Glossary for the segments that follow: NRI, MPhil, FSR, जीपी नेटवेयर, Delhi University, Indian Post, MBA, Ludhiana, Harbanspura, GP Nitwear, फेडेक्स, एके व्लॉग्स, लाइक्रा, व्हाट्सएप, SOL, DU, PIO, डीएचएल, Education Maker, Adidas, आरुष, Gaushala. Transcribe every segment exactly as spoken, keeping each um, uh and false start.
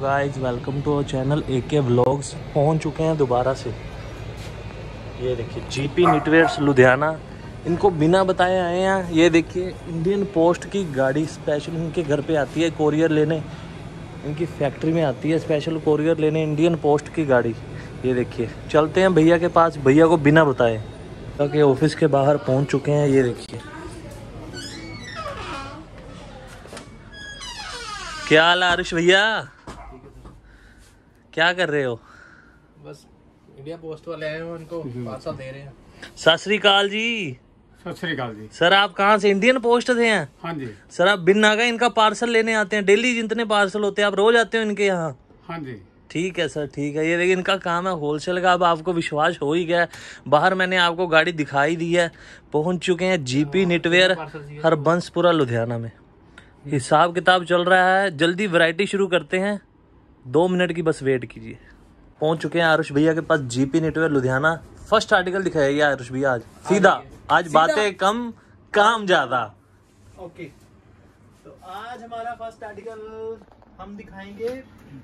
Guys welcome to our channel एके व्लॉग्स। पहुंच चुके हैं दोबारा से। ये देखिए जीपी निटवेयर्स लुधियाना, इनको बिना बताए आए हैं। ये देखिए इंडियन पोस्ट की गाड़ी स्पेशल इनके घर पे आती है कोरियर लेने, इनकी फैक्ट्री में आती है स्पेशल कोरियर लेने इंडियन पोस्ट की गाड़ी। ये देखिए चलते हैं भैया के पास, भैया को बिना बताए। ओके ऑफिस के बाहर पहुँच चुके हैं। ये देखिए क्या हाल आरुष भैया, क्या कर रहे हो? बस इंडिया पोस्ट वाले आए हैं, उनको पार्सल दे रहे हैं। सत श्री अकाल जी। सत श्री अकाल जी। सर आप कहाँ से? इंडियन पोस्ट से हैं? हाँ जी सर। आप बिन नागा इनका पार्सल लेने आते हैं? डेली जितने पार्सल होते हैं आप रोज आते हो इनके यहाँ? हाँ जी। ठीक है सर, ठीक है। ये देखिए इनका काम है होलसेल का। अब आपको विश्वास हो ही गया। बाहर मैंने आपको गाड़ी दिखाई दी है। पहुँच चुके हैं जीपी निटवेयर हरबंसपुरा लुधियाना में। हिसाब किताब चल रहा है, जल्दी वैरायटी शुरू करते हैं। दो मिनट की बस वेट कीजिए। पहुंच चुके हैं आरुष भैया के पास जीपी नेटवेयर Ludhiana. First article दिखाया आरुष भैया आज सीधा। आज बातें कम काम ज्यादा। ओके तो आज हमारा फर्स्ट आर्टिकल हम दिखाएंगे,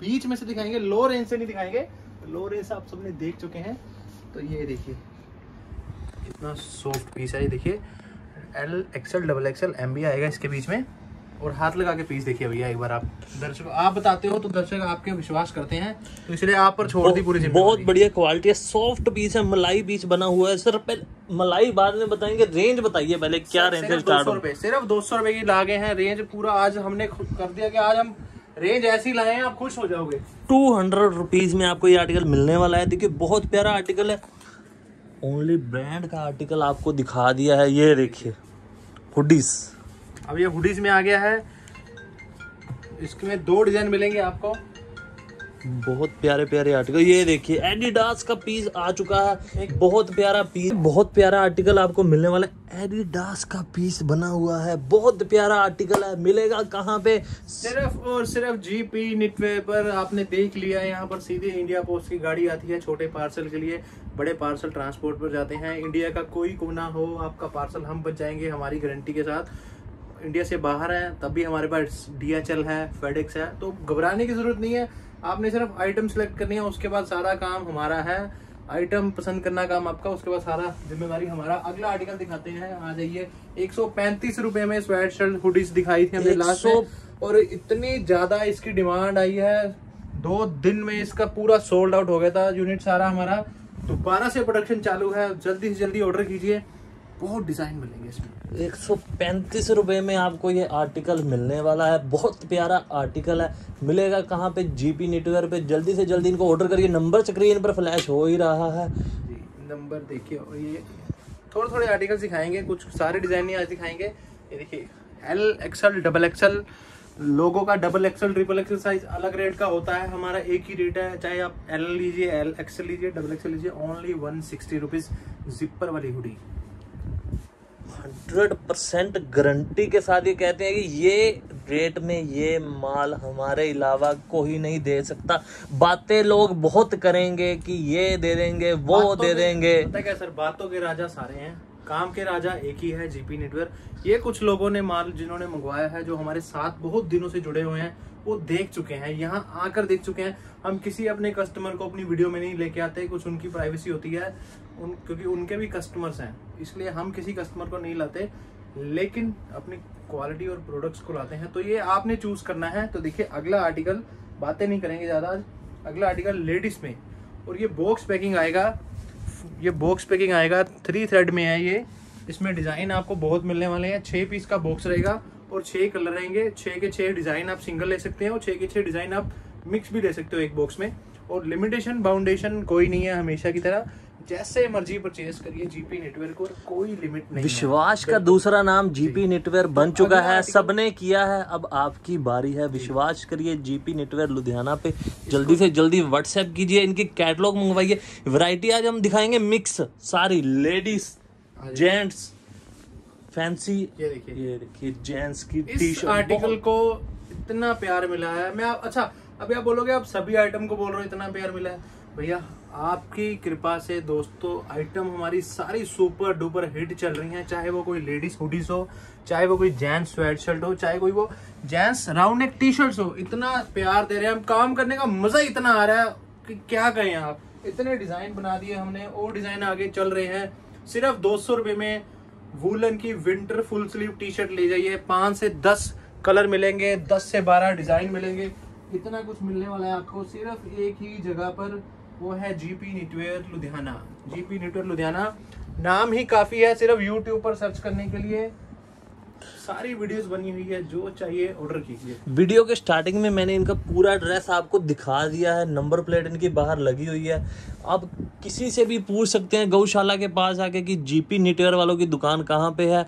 बीच में से दिखाएंगे, लो रेंज से नहीं दिखाएंगे। लो रेंज आप सबने देख चुके हैं। तो ये देखिए कितना सॉफ्ट पीस है। ये देखिए L XL double XL M भी आएगा इसके बीच में। और हाथ लगा के पीस देखिए भैया एक बार। आप दर्शकों आप बताते हो तो दर्शक आपके विश्वास करते हैं, तो इसलिए आप पर छोड़ दी पूरी। बहुत बढ़िया क्वालिटी है, सॉफ्ट पीस है, मलाई पीस बना हुआ है। सर पहले मलाई बाद में बताएंगे, रेंज बताइए पहले क्या रेंज से स्टार्ट हो? सिर्फ दो सौ रुपए की लागे हैं रेंज। पूरा आज हमने कर दिया कि आज हम रेंज ऐसी लाए हैं, आप खुश हो जाओगे। टू हंड्रेड रुपीज में आपको ये आर्टिकल मिलने वाला है। देखिये बहुत प्यारा आर्टिकल है। ओनली ब्रांड का आर्टिकल आपको दिखा दिया है। ये देखिए हुडीज, अब ये हुडीज में आ गया है। इसमें दो डिजाइन मिलेंगे आपको, बहुत प्यारे प्यारे आर्टिकल। ये देखिए एडिडास का पीस आ चुका है, एक बहुत प्यारा पीस, बहुत प्यारा आर्टिकल आपको मिलने वाला है। एडिडास का पीस बना हुआ है, बहुत प्यारा आर्टिकल है। मिलेगा कहाँ पे? सिर्फ और सिर्फ जीपी निटवेयर पर। आपने देख लिया यहाँ पर सीधे इंडिया पोस्ट की गाड़ी आती है छोटे पार्सल के लिए, बड़े पार्सल ट्रांसपोर्ट पर जाते हैं। इंडिया का कोई कोना हो, आपका पार्सल हम बचाएंगे हमारी गारंटी के साथ। इंडिया से बाहर हैं तब भी हमारे पास डीएचएल है, फेडेक्स है, तो घबराने की ज़रूरत नहीं है। आपने सिर्फ आइटम सेलेक्ट करनी है, उसके बाद सारा काम हमारा है। आइटम पसंद करना काम आपका, उसके बाद सारा जिम्मेदारी हमारा। अगला आर्टिकल दिखाते हैं, आ जाइए। एक सौ पैंतीस रुपये में स्वेट शर्ट हुडीज दिखाई थी हमने लास्ट में, और इतनी ज़्यादा इसकी डिमांड आई है, दो दिन में इसका पूरा सोल्ड आउट हो गया था यूनिट सारा हमारा। दोबारा से प्रोडक्शन चालू है, जल्दी से जल्दी ऑर्डर कीजिए। बहुत डिज़ाइन मिलेंगे इसमें। एक सौ पैंतीस रुपये में आपको ये आर्टिकल मिलने वाला है, बहुत प्यारा आर्टिकल है। मिलेगा कहाँ पे? जीपी नेटवेयर पे। जल्दी से जल्दी इनको ऑर्डर करिए। नंबर स्क्रीन पर फ्लैश हो ही रहा है, नंबर देखिए। और ये थोड़े थोड़े आर्टिकल दिखाएंगे, कुछ सारे डिज़ाइन नहीं आज दिखाएंगे। ये देखिए एल एक्सएल डबल एक्सएल, लोगों का double XL triple XL size अलग रेट का होता है, हमारा एक ही रेट है। चाहे आप एल लीजिए, एल एक्सएल लीजिए, डबल एक्सएल लीजिए। Only one sixty rupees zipper वाली हुडी, हंड्रेड परसेंट गारंटी के साथ। ये कहते हैं कि ये रेट में ये माल हमारे अलावा कोई नहीं दे सकता। बातें लोग बहुत करेंगे कि ये दे देंगे, वो दे देंगे। पता क्या सर, बातों के राजा सारे हैं, काम के राजा एक ही है जीपी नेटवर्क। ये कुछ लोगों ने माल जिन्होंने मंगवाया है, जो हमारे साथ बहुत दिनों से जुड़े हुए हैं, वो देख चुके हैं, यहाँ आकर देख चुके हैं। हम किसी अपने कस्टमर को अपनी वीडियो में नहीं लेके आते, कुछ उनकी प्राइवेसी होती है, उन क्योंकि उनके भी कस्टमर्स हैं, इसलिए हम किसी कस्टमर को नहीं लाते, लेकिन अपनी क्वालिटी और प्रोडक्ट्स को लाते हैं। तो ये आपने चूज करना है। तो देखिए अगला आर्टिकल, बातें नहीं करेंगे ज़्यादा आज। अगला आर्टिकल लेडीज़ में, और ये बॉक्स पैकिंग आएगा, ये बॉक्स पैकिंग आएगा। थ्री थ्रेड में है ये, इसमें डिज़ाइन आपको बहुत मिलने वाले हैं। छः पीस का बॉक्स रहेगा और छः कलर रहेंगे। छः के छः डिज़ाइन आप सिंगल ले सकते हैं, और छः के छः डिज़ाइन आप मिक्स भी ले सकते हो एक बॉक्स में। और लिमिटेशन बाउंडेशन कोई नहीं है, हमेशा की तरह जैसे मर्जी परचेज करिए जीपी नेटवेयर को, कोई लिमिट नहीं। विश्वास का दूसरा नाम जीपी नेटवेयर बन चुका है, सबने किया है, अब आपकी बारी है। विश्वास करिए जीपी नेटवेयर लुधियाना पे। जल्दी से जल्दी व्हाट्सएप कीजिए, इनकी कैटलॉग मंगवाइए। वैरायटी आज हम दिखाएंगे मिक्स सारी, लेडीज जेंट्स फैंसी। ये देखिए, ये देखिए जेंट्स की टी शर्ट। आर्टिकल को इतना प्यार मिला है। मैं आप, अच्छा अभी आप बोलोगे आप सभी आइटम को बोल रहे हो इतना प्यार मिला है, भैया आपकी कृपा से दोस्तों आइटम हमारी सारी सुपर डुपर हिट चल रही हैं, चाहे वो कोई लेडीज हुडीज हो, चाहे वो कोई जेंट्स स्वेट शर्ट हो, चाहे कोई वो gents round neck T shirts हो। इतना प्यार दे रहे हैं, हम काम करने का मज़ा इतना आ रहा है कि क्या कहें आप। इतने डिज़ाइन बना दिए हमने और डिज़ाइन आगे चल रहे हैं। सिर्फ दो सौ रुपये में वूलन की winter full sleeve T shirt ले जाइए। पाँच से दस कलर मिलेंगे, दस से बारह डिज़ाइन मिलेंगे, इतना कुछ मिलने वाला है आपको सिर्फ एक ही जगह पर, वो है GP knitwear Ludhiana. GP knitwear Ludhiana नाम ही काफ़ी है, सिर्फ यूट्यूब पर सर्च करने के लिए सारी वीडियोस बनी हुई है, जो चाहिए ऑर्डर कीजिए। वीडियो के स्टार्टिंग में मैंने इनका पूरा ड्रेस आपको दिखा दिया है, नंबर प्लेट इनकी बाहर लगी हुई है। आप किसी से भी पूछ सकते हैं गौशाला के पास आके कि जीपी निटवेयर वालों की दुकान कहाँ पे है,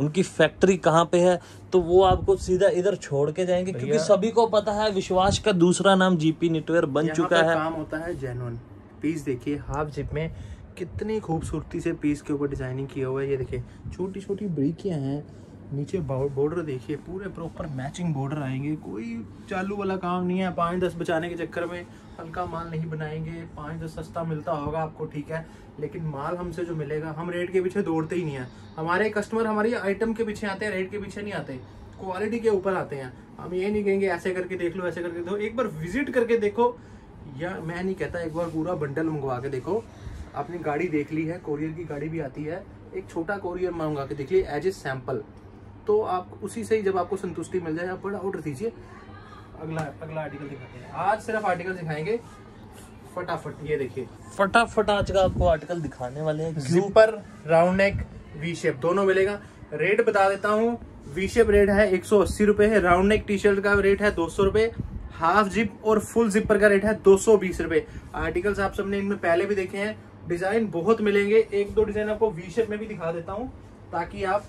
उनकी फैक्ट्री कहाँ पे है, तो वो आपको सीधा इधर छोड़ के जाएंगे, क्योंकि सभी को पता है विश्वास का दूसरा नाम जीपी निटवेयर बन चुका है। काम होता है जेन्युइन। पीस देखिए हाफ जिप में कितनी खूबसूरती से पीस के ऊपर डिजाइनिंग किया हुआ है। ये देखिए छोटी छोटी ब्रेकियाँ हैं, नीचे बॉर्डर देखिए पूरे प्रॉपर मैचिंग बॉर्डर आएंगे। कोई चालू वाला काम नहीं है, पाँच दस बचाने के चक्कर में हल्का माल नहीं बनाएंगे। पाँच दस सस्ता मिलता होगा आपको, ठीक है, लेकिन माल हमसे जो मिलेगा, हम रेट के पीछे दौड़ते ही नहीं है। हमारे कस्टमर हमारी आइटम के पीछे आते हैं, रेट के पीछे नहीं आते, क्वालिटी के ऊपर आते हैं। हम ये नहीं कहेंगे ऐसे करके देख लो, ऐसे करके देखो, एक बार विजिट करके देखो, या मैं नहीं कहता एक बार पूरा बंडल मंगवा के देखो। आपने गाड़ी देख ली है, कोरियर की गाड़ी भी आती है, एक छोटा कोरियर मंगवा के देख लिए एज ए सैम्पल, तो आप उसी से ही जब आपको संतुष्टि मिल जाए आप बड़ा ऑर्डर दीजिए। अगला अगला आर्टिकल दिखाते हैं, आज सिर्फ आर्टिकल दिखाएंगे फटाफट। ये देखिए फटाफट आज का आपको आर्टिकल दिखाने वाले हैं। Zipper, round neck, V shape दोनों मिलेगा। रेट बता देता हूँ, वी शेप रेट है एक सौ अस्सी रुपये है, राउंड नेक टी शर्ट का रेट है दो सौ रुपये, हाफ जिप और फुल जिपर का रेट है दो सौ बीस रुपये। आर्टिकल्स आप सबने इनमें पहले भी देखे हैं, डिजाइन बहुत मिलेंगे। एक दो डिजाइन आपको वी शेप में भी दिखा देता हूँ, ताकि आप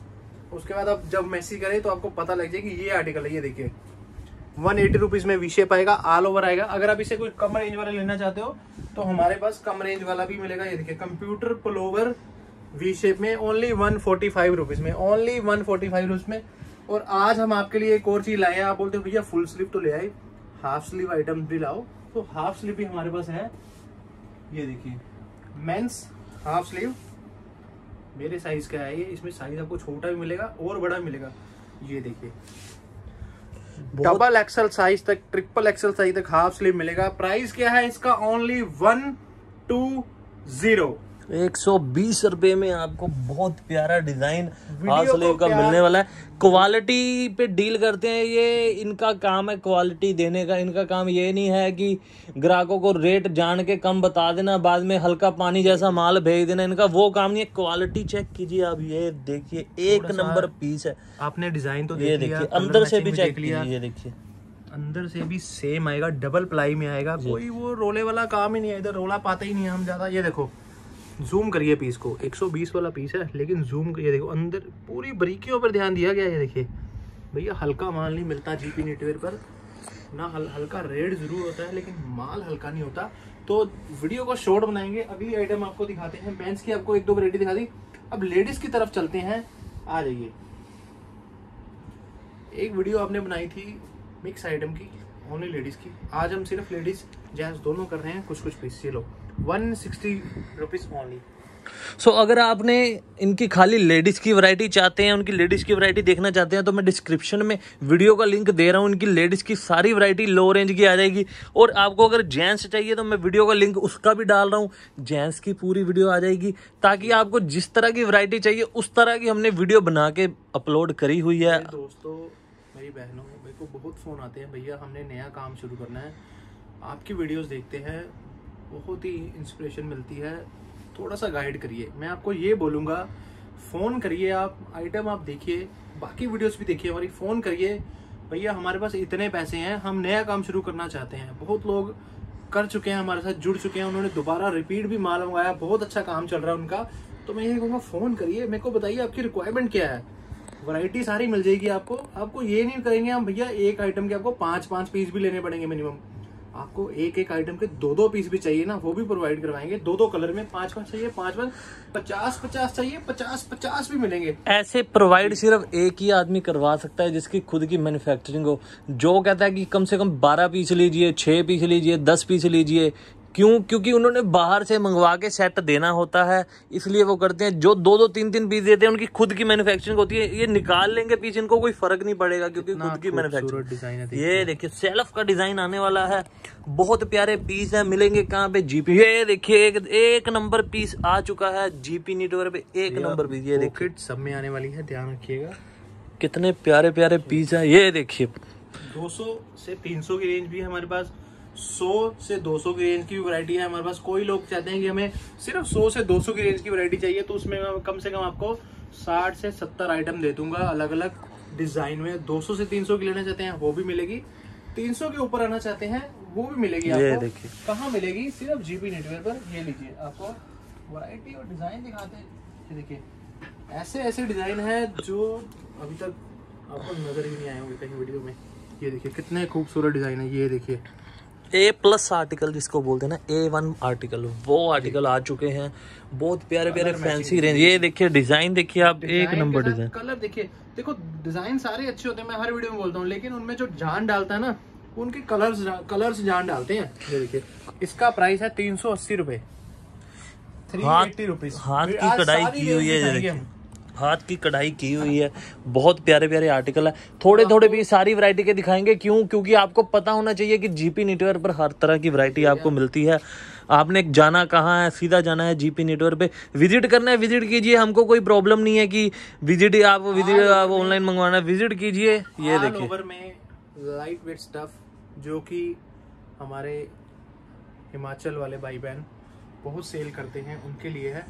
उसके बाद आप जब मैसी करें तो आपको पता लग जाए कि ये आर्टिकल है। ये देखिए एक सौ अस्सी रुपीस में वी शेप आएगा, ऑल ओवर आएगा। अगर आप इसे कोई कम रेंज वाला लेना चाहते हो तो हमारे पास कम रेंज वाला भी मिलेगा। ये देखिए कंप्यूटर पुलोवर वी शेप में ओनली एक सौ पैंतालीस रुपीस में, ओनली एक सौ पैंतालीस रुपीस में। और आज हम आपके लिए एक और चीज़ लाए हैं। आप बोलते हो भैया फुल स्लीव तो ले आए, हाफ स्लीव आइटम भी लाओ, तो हाफ स्लीव भी हमारे पास है। ये देखिए मेन्स हाफ स्लीव मेरे साइज का है ये, इसमें साइज आपको छोटा भी मिलेगा और बड़ा मिलेगा। ये देखिए डबल एक्सल साइज तक, ट्रिपल एक्सल साइज तक हाफ स्लीव मिलेगा। प्राइस क्या है इसका? ओनली वन टू जीरो एक सौ बीस रुपए में आपको बहुत प्यारा डिजाइन हाफ स्लीव का मिलने वाला है। क्वालिटी पे डील करते हैं, ये इनका काम है क्वालिटी देने का। इनका काम ये नहीं है कि ग्राहकों को रेट जान के कम बता देना, बाद में हल्का पानी जैसा माल भेज देना, इनका वो काम नहीं है। क्वालिटी चेक कीजिए आप, ये देखिए एक नंबर पीस है। आपने डिजाइन तो ये देखिए अंदर से भी चेक लिया, ये देखिए अंदर से भी सेम आएगा, डबल प्लाई में आएगा, कोई वो रोले वाला काम ही नहीं है, इधर रोला पाते ही नहीं है हम ज्यादा। ये देखो जूम करिए पीस को, एक सौ बीस वाला पीस है लेकिन जूम ये देखो अंदर पूरी बारीकियों पर ध्यान दिया गया। ये देखिए भैया हल्का माल नहीं मिलता जीपी निटवेयर पर ना, हल, हल्का रेड जरूर होता है लेकिन माल हल्का नहीं होता। तो वीडियो को शॉर्ट बनाएंगे, अगली आइटम आपको दिखाते हैं। मेंस की आपको एक दो वैरायटी दिखा दी, अब लेडीज की तरफ चलते हैं। आ जाइए, एक वीडियो आपने बनाई थी मिक्स आइटम की, ओनली लेडीज की, आज हम सिर्फ लेडीज जेंट्स दोनों कर रहे हैं कुछ कुछ पीस। ये लो एक सौ साठ रुपीस ओनली। सो so, अगर आपने इनकी खाली लेडीज़ की वैरायटी चाहते हैं, उनकी लेडीज़ की वैरायटी देखना चाहते हैं, तो मैं डिस्क्रिप्शन में वीडियो का लिंक दे रहा हूँ। इनकी लेडीज़ की सारी वैरायटी लो रेंज की आ जाएगी। और आपको अगर जेंट्स चाहिए तो मैं वीडियो का लिंक उसका भी डाल रहा हूँ, जेंट्स की पूरी वीडियो आ जाएगी, ताकि आपको जिस तरह की वैरायटी चाहिए उस तरह की हमने वीडियो बना के अपलोड करी हुई है। दोस्तों मेरी बहनों, मेरे को बहुत फ़ोन आते हैं भैया हमने नया काम शुरू करना है, आपकी वीडियोज़ देखते हैं, बहुत ही इंस्पिरेशन मिलती है, थोड़ा सा गाइड करिए। मैं आपको ये बोलूँगा फ़ोन करिए, आप आइटम आप देखिए, बाकी वीडियोस भी देखिए हमारी, फ़ोन करिए भैया हमारे पास इतने पैसे हैं, हम नया काम शुरू करना चाहते हैं। बहुत लोग कर चुके हैं, हमारे साथ जुड़ चुके हैं, उन्होंने दोबारा रिपीट भी माल मंगाया, बहुत अच्छा काम चल रहा है उनका। तो मैं ये कहूँगा फ़ोन करिए, मेरे को बताइए आपकी रिक्वायरमेंट क्या है, वैरायटी सारी मिल जाएगी आपको। आपको ये नहीं करेंगे हम भैया एक आइटम के आपको पाँच पाँच पीस भी लेने पड़ेंगे मिनिमम, आपको एक एक आइटम के दो दो पीस भी चाहिए ना, वो भी प्रोवाइड करवाएंगे। दो दो कलर में, पांच पांच चाहिए, पांच पांच पचास पचास चाहिए, पचास पचास भी मिलेंगे। ऐसे प्रोवाइड सिर्फ एक ही आदमी करवा सकता है जिसकी खुद की मैन्युफैक्चरिंग हो। जो कहता है कि कम से कम बारह पीस लीजिए, छः पीस लीजिए, दस पीस लीजिए, क्यों? क्योंकि उन्होंने बाहर से मंगवा के सेट देना होता है, इसलिए वो करते हैं। जो दो दो तीन तीन पीस देते हैं उनकी खुद की मैन्युफैक्चरिंग होती है, ये निकाल लेंगे पीस, इनको कोई फर्क नहीं पड़ेगा क्योंकि खुद की मैन्युफैक्चरिंग डिजाइन है। ये देखिए सेल्फ का डिजाइन आने वाला है, बहुत प्यारे पीस है। मिलेंगे कहाँ पे? जीपी। ये देखिए एक, एक नंबर पीस आ चुका है जीपी निटवेयर पे, एक नंबर पीस। ये देखिए सब में आने वाली है, ध्यान रखिएगा। कितने प्यारे प्यारे पीस है। ये देखिए दो सौ से तीन सौ की रेंज भी है हमारे पास, सौ से दो सौ की रेंज की वैरायटी है हमारे पास। कोई लोग चाहते हैं कि हमें सिर्फ सौ से दो सौ की रेंज की वैरायटी चाहिए, तो उसमें मैं कम से कम आपको साठ से सत्तर आइटम दे दूंगा अलग अलग डिजाइन में। दो सौ से तीन सौ की लेना चाहते हैं वो भी मिलेगी, तीन सौ के ऊपर आना चाहते हैं वो भी मिलेगी आपको। कहाँ मिलेगी? सिर्फ जीपी नेटवेयर पर। ये लीजिए आपको वैरायटी और डिजाइन दिखाते हैं। देखिए ऐसे ऐसे डिजाइन है जो अभी तक आपको नजर ही नहीं आए होंगे कहीं वीडियो में। ये देखिए कितने खूबसूरत डिजाइन है। ये देखिए ए प्लस आर्टिकल जिसको बोलते हैं ना, ए वन आर्टिकल, वो आर्टिकल आ चुके हैं। बहुत प्यारे प्यारे फैंसी रेंज। ये देखिए डिजाइन देखिए आप, एक नंबर डिजाइन। कलर देखिए, देखो डिजाइन सारे अच्छे होते हैं, मैं हर वीडियो में बोलता हूँ, लेकिन उनमें जो जान डालता है ना, उनके कलर्स कलर्स जान डालते हैं। ये देखिए इसका प्राइस है तीन सौ अस्सी रुपए, थ्री एटी रुपीज। हाथ की कढ़ाई की हुई है, हाथ की कढ़ाई की हुई है। बहुत प्यारे प्यारे आर्टिकल है, थोड़े थोड़े भी सारी वैरायटी के दिखाएंगे। क्यों? क्योंकि आपको पता होना चाहिए कि जीपी नेटवर्क पर हर तरह की वैरायटी आपको मिलती है। आपने जाना कहाँ है, सीधा जाना है जीपी नेटवर्क पे। विजिट करना है विजिट कीजिए, हमको कोई प्रॉब्लम नहीं है कि विजिट आप विजिट आप ऑनलाइन मंगवाना है, विजिट कीजिए। ये देखिए ओवर में लाइट वेट स्टफ जो कि हमारे हिमाचल वाले भाई बहन बहुत सेल करते हैं, उनके लिए है।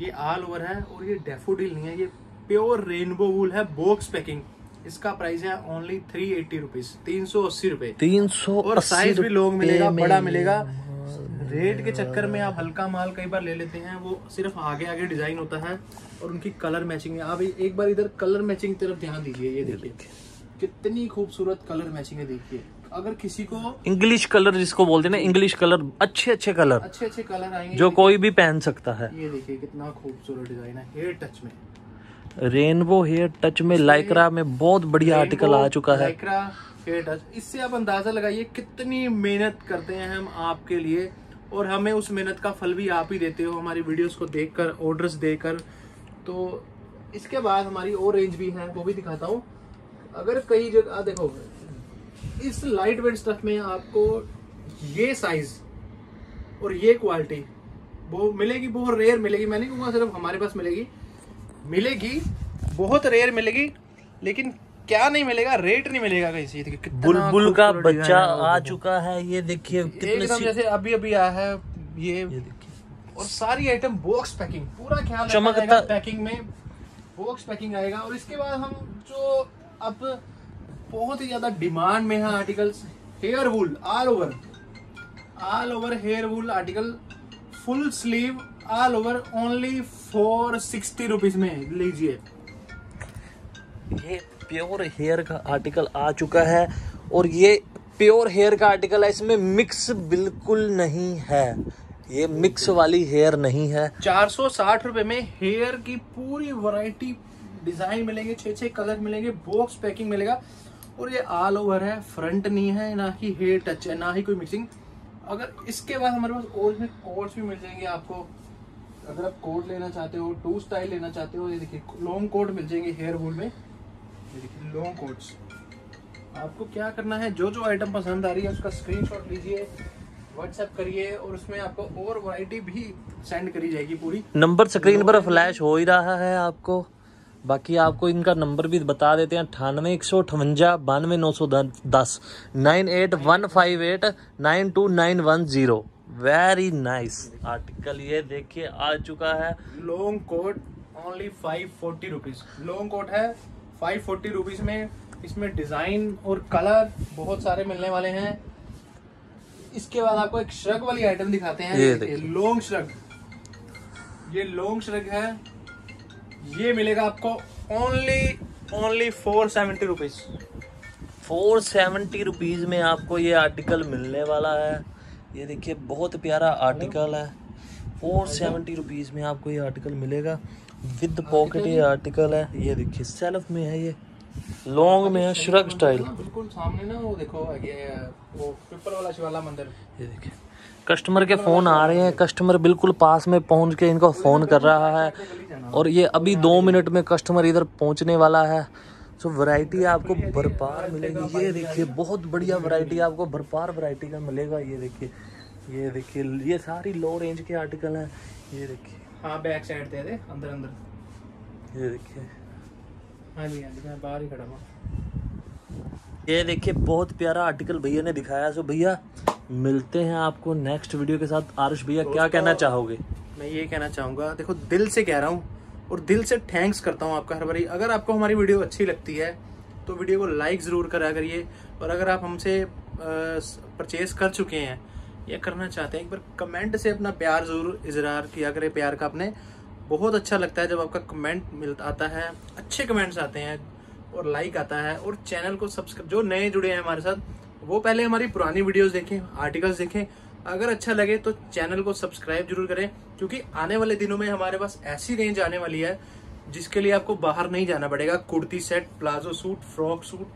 ये ऑल ओवर है और ये डेफोडिल नहीं है, ये प्योर रेनबो वूल है, बॉक्स पैकिंग। इसका प्राइस है ओनली थ्री एटी रुपीज, तीन सौ अस्सी रुपए। तीन सौ अस्सी और साइज भी लोग मिलेगा, बड़ा मिलेगा। रेट के चक्कर में आप हल्का माल कई बार ले लेते हैं, वो सिर्फ आगे आगे डिजाइन होता है। और उनकी कलर मैचिंग है, आप एक बार इधर कलर मैचिंग की तरफ ध्यान दीजिए। ये देखिए कितनी खूबसूरत कलर मैचिंग है। देखिए अगर किसी को इंग्लिश कलर जिसको बोलते हैं ना, इंग्लिश कलर, अच्छे अच्छे कलर अच्छे अच्छे कलर आएंगे जो कोई भी पहन सकता है। ये देखिए कितना खूबसूरत डिजाइन है। हेयर टच में, रेनबो हेयर टच में, लाइक्रा में बहुत बढ़िया आर्टिकल आ चुका है। लाइक्रा हेयर टच, इससे आप अंदाजा लगाइए कितनी मेहनत करते हैं हम आपके लिए, और हमें उस मेहनत का फल भी आप ही देते हो हमारी वीडियोस को देखकर, ऑर्डर्स देकर। तो इसके बाद हमारी और रेंज भी है, वो भी दिखाता हूँ। अगर कई जगह देखो इस लाइट वेट स्टफ में आपको ये साइज और ये क्वालिटी वो मिलेगी, बहुत रेयर मिलेगी। मैं नहीं कहूँगा सिर्फ हमारे पास मिलेगी, मिलेगी बहुत रेयर मिलेगी, लेकिन क्या नहीं मिलेगा, रेट नहीं मिलेगा कहीं से। कितना बुलबुल का बच्चा आ चुका है। ये देखिए एकदम जैसे अभी अभी आया है ये, ये और सारी आइटम बॉक्स पैकिंग, पूरा ख्याल चमकता पैकिंग में, बॉक्स पैकिंग आएगा। और इसके बाद हम जो अब बहुत ही ज्यादा डिमांड में है articles, hair wool all over, all over hair wool article, full sleeve all over, only four sixty rupees में लीजिए। ये प्योर हेयर का आर्टिकल आ चुका है, और ये प्योर हेयर का आर्टिकल है, इसमें मिक्स बिल्कुल नहीं है, ये मिक्स वाली हेयर नहीं है। चार सौ साठ रुपए में हेयर की पूरी वैरायटी डिजाइन मिलेंगे, छः छः कलर मिलेंगे, बॉक्स पैकिंग मिलेगा। और ये ऑल ओवर है, फ्रंट नहीं है, ना ही हेयर टच है, ना ही कोई मिक्सिंग। अगर इसके बाद हमारे पास और इसमें कोट्स भी मिल जाएंगे आपको, अगर आप कोट लेना चाहते हो, टू स्टाइल लेना चाहते हो। ये देखिए लॉन्ग कोट मिल जाएंगे हेयर वूल में। ये देखिए लॉन्ग कोट्स। आपको क्या करना है, जो जो आइटम पसंद आ रही है उसका स्क्रीनशॉट लीजिए, व्हाट्सएप करिए, और उसमें आपको और वैरायटी भी सेंड करी जाएगी पूरी। नंबर स्क्रीन पर फ्लैश हो ही रहा है आपको, बाकी आपको इनका नंबर भी बता देते हैं। अठानवे एक सौ अठवंजा बानवे नौ सौ दस nine eight one five eight nine two nine one zero. Very nice article, ये देखिए आ चुका है। Long coat only five forty rupees, long coat है फाइव फोर्टी रुपीज में। इसमें डिजाइन और कलर बहुत सारे मिलने वाले हैं। इसके बाद आपको एक श्रग वाली आइटम दिखाते हैं, लॉन्ग श्रग। ये लॉन्ग श्रग है, ये मिलेगा आपको only only four seventy rupees, four seventy rupees में आपको ये आर्टिकल मिलने वाला है। ये देखिए बहुत प्यारा आर्टिकल है, फोर सेवेंटी रुपीज में आपको ये आर्टिकल मिलेगा, विद पॉकेट ये आर्टिकल है। ये देखिए सेल्फ में है, ये लॉन्ग में है श्रग स्टाइल, बिल्कुल सामने ना वो देखो ये वो पेपर वाला शिवाला मंदिर, ये देखिए कस्टमर के फ़ोन आ रहे हैं, कस्टमर बिल्कुल पास में पहुंच के इनको फ़ोन कर रहा है और ये अभी दो मिनट में कस्टमर इधर पहुंचने वाला है। तो वैरायटी आपको भरपार मिलेगी, ये देखिए बहुत बढ़िया वैरायटी आपको भरपार वैरायटी का मिलेगा। ये देखिए ये देखिए ये सारी लो रेंज के आर्टिकल हैं, ये देखिए हाँ बैक साइड दे दे अंदर अंदर, ये देखिए हाँ जी हाँ जी मैं बाहर ही खड़ा हूँ। ये देखिए बहुत प्यारा आर्टिकल भैया ने दिखाया। सो भैया मिलते हैं आपको नेक्स्ट वीडियो के साथ। आरुष भैया क्या कहना चाहोगे? मैं ये कहना चाहूँगा, देखो दिल से कह रहा हूँ और दिल से थैंक्स करता हूँ आपका हर बारी। अगर आपको हमारी वीडियो अच्छी लगती है तो वीडियो को लाइक ज़रूर करा करिए, और अगर आप हमसे परचेज़ कर चुके हैं या करना चाहते हैं एक बार कमेंट से अपना प्यार ज़रूर इजहार किया करें। प्यार का अपने बहुत अच्छा लगता है जब आपका कमेंट मिलता आता है, अच्छे कमेंट्स आते हैं और लाइक आता है। और चैनल को सब्सक्राइब, जो नए जुड़े हैं हमारे साथ वो पहले हमारी पुरानी वीडियोस देखें, आर्टिकल्स देखें, अगर अच्छा लगे तो चैनल को सब्सक्राइब जरूर करें, क्योंकि आने वाले दिनों में हमारे पास ऐसी रेंज आने वाली है जिसके लिए आपको बाहर नहीं जाना पड़ेगा। Kurti set, palazzo suit, frock suit,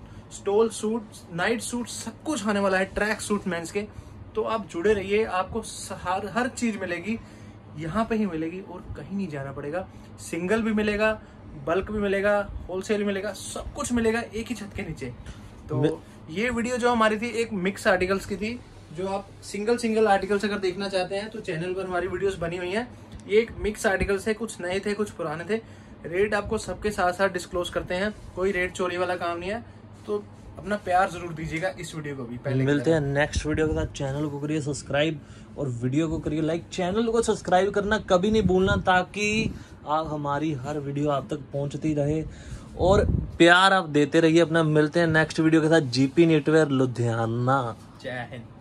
stole suit, night suit, सब कुछ आने वाला है, ट्रैक सूट मेंस के। तो आप जुड़े रहिए, आपको हर हर चीज़ मिलेगी, यहाँ पे ही मिलेगी और कहीं नहीं जाना पड़ेगा। सिंगल भी मिलेगा, बल्क भी मिलेगा, होलसेल भी मिलेगा, सब कुछ मिलेगा एक ही छत के नीचे। तो ये वीडियो जो हमारी थी एक मिक्स आर्टिकल्स की थी, जो आप सिंगल सिंगल आर्टिकल्स अगर देखना चाहते हैं तो चैनल पर हमारी वीडियोस बनी हुई हैं। ये एक मिक्स आर्टिकल्स है, कुछ नए थे कुछ पुराने थे। रेट आपको सबके साथ साथ डिस्क्लोज करते हैं, कोई रेट चोरी वाला काम नहीं है। तो अपना प्यार जरूर दीजिएगा इस वीडियो को भी। पहले मिलते हैं नेक्स्ट वीडियो के साथ। चैनल को करिए सब्सक्राइब और वीडियो को करिए लाइक। चैनल को सब्सक्राइब करना कभी नहीं भूलना, ताकि आप हमारी हर वीडियो आप तक पहुंचती रहे और प्यार आप देते रहिए अपना। मिलते हैं नेक्स्ट वीडियो के साथ। जीपी निटवेयर लुधियाना, जय हिंद।